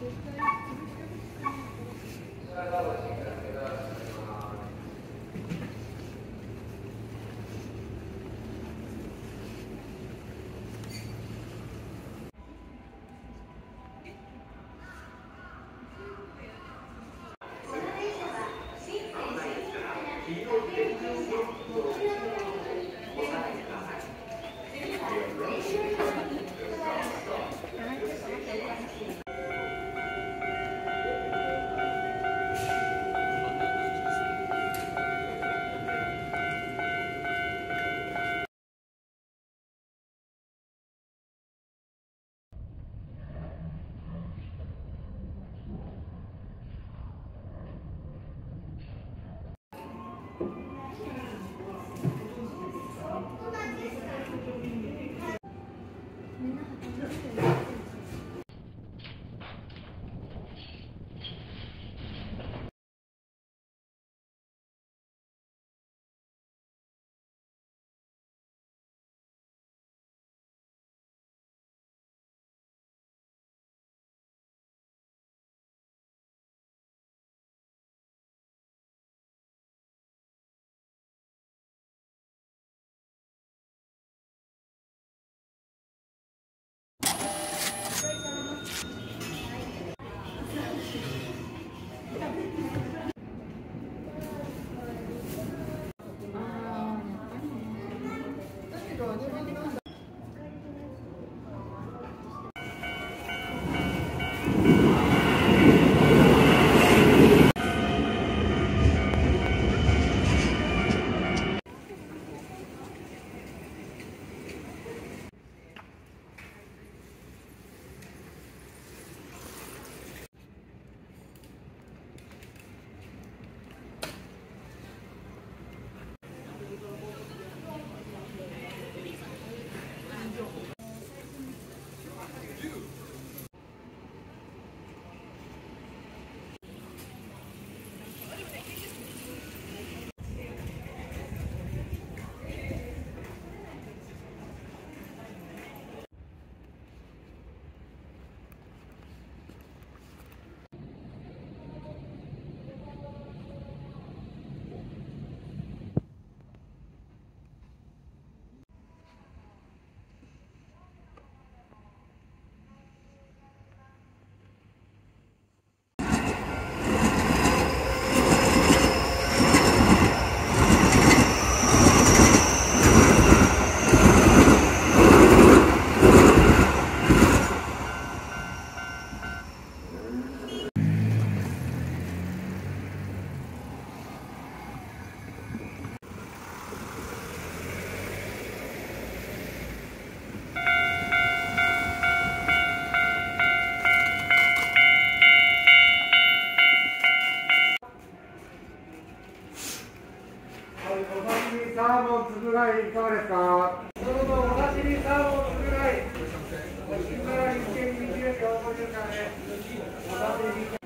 お刺身サーモンつくらいいかがですか。